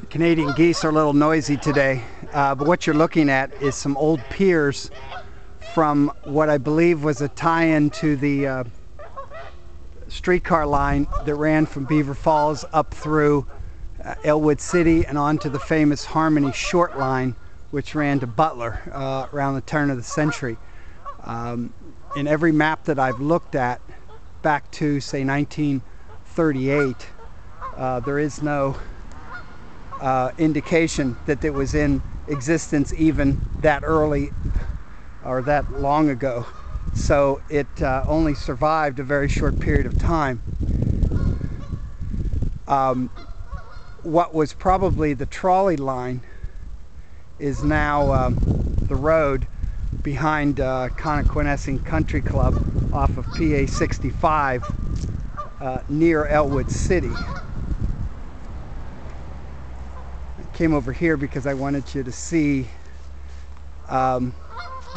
The Canadian geese are a little noisy today, but what you're looking at is some old piers from what I believe was a tie-in to the streetcar line that ran from Beaver Falls up through Ellwood City and onto the famous Harmony short line, which ran to Butler around the turn of the century. In every map that I've looked at back to, say, 1938, there is no indication that it was in existence even that early or that long ago. So it only survived a very short period of time. What was probably the trolley line is now the road behind Connoquenessing Country Club off of PA 65 near Ellwood City. I came over here because I wanted you to see the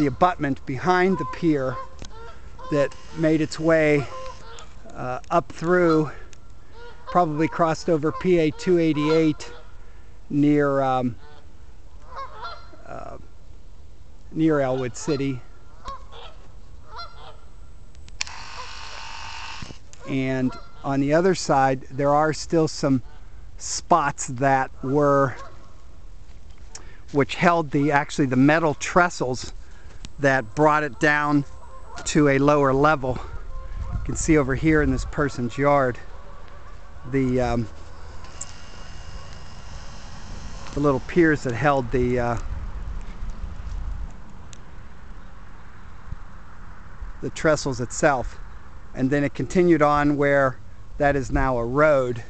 abutment behind the pier that made its way up through, probably crossed over PA 288 near near Ellwood City, and on the other side there are still some spots that were, which held the, actually the metal trestles that brought it down to a lower level. You can see over here in this person's yard the little piers that held the trestles itself, and then it continued on where that is now a road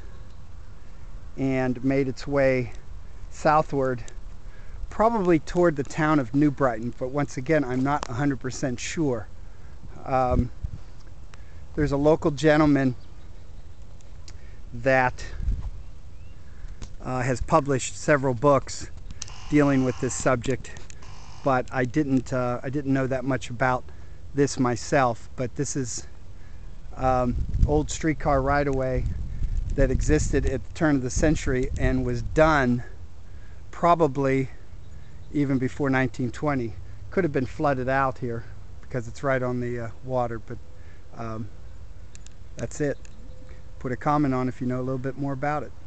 and made its way southward, probably toward the town of New Brighton, but once again I'm not 100% sure. There's a local gentleman that has published several books dealing with this subject, but I didn't know that much about this myself. But this is old streetcar right-of-way that existed at the turn of the century and was done probably even before 1920. Could have been flooded out here because it's right on the water, but that's it. Put a comment on if you know a little bit more about it.